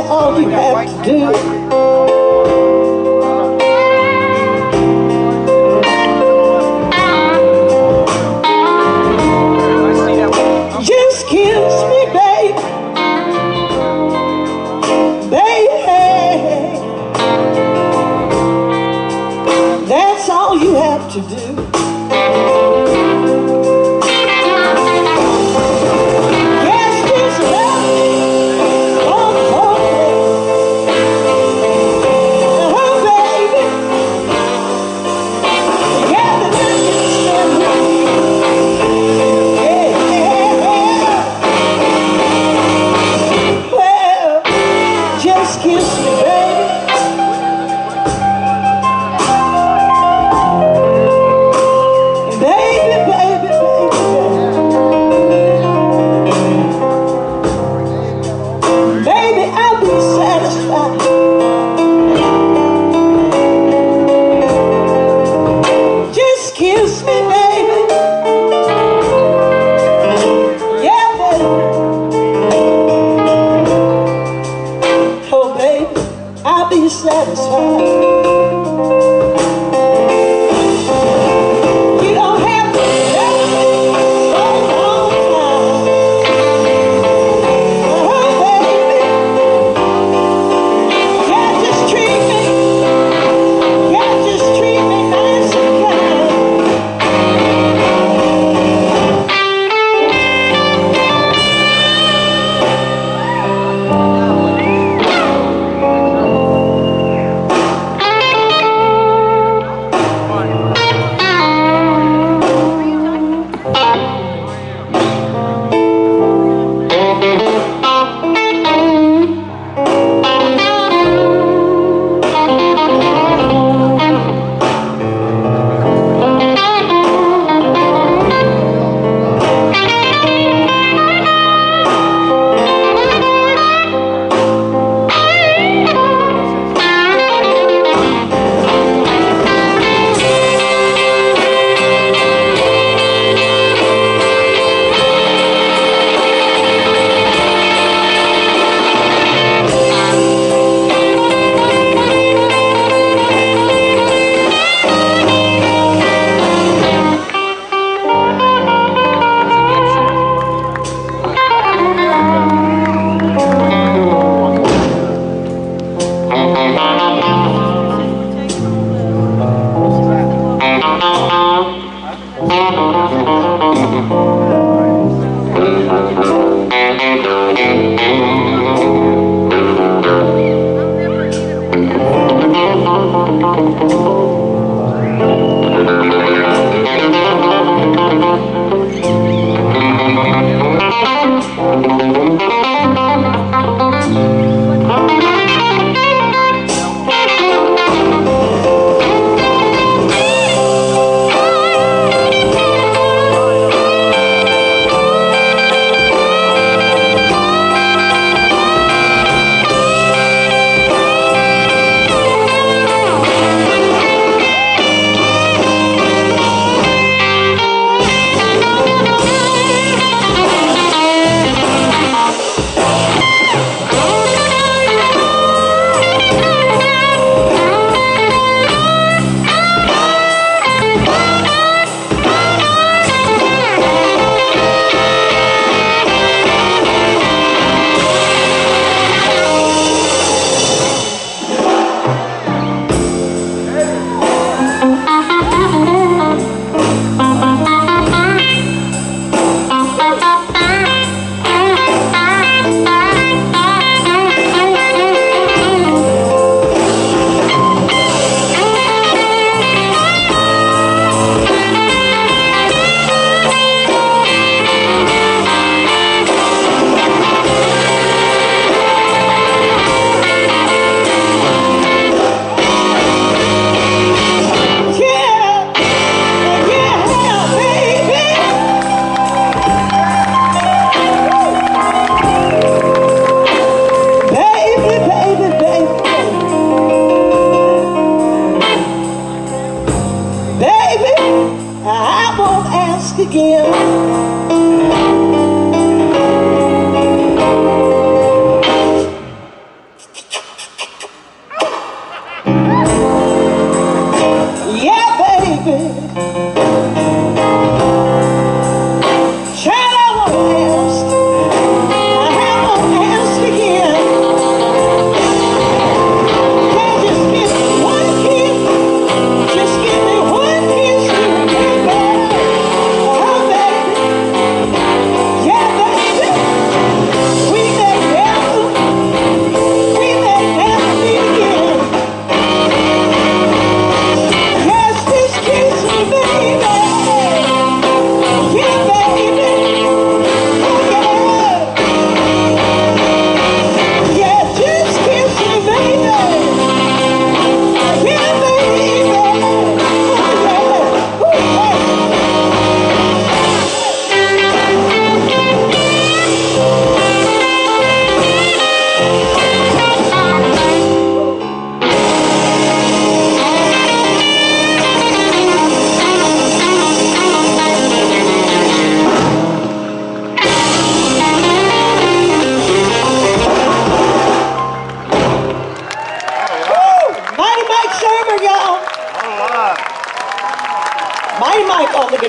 That's all you have to do. To do. Yes, this love, oh baby, together nothing can. Well, just kiss me, baby.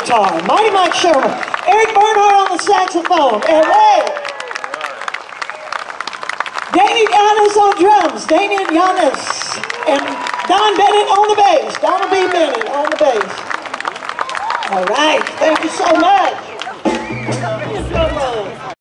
guitar, Mighty Mike Sherman, Eric Bernhardt on the saxophone, and Danny Yannis on drums, Danny Yannis, and Don Bennett on the bass, Donald B. Bennett on the bass. All right, thank you so much.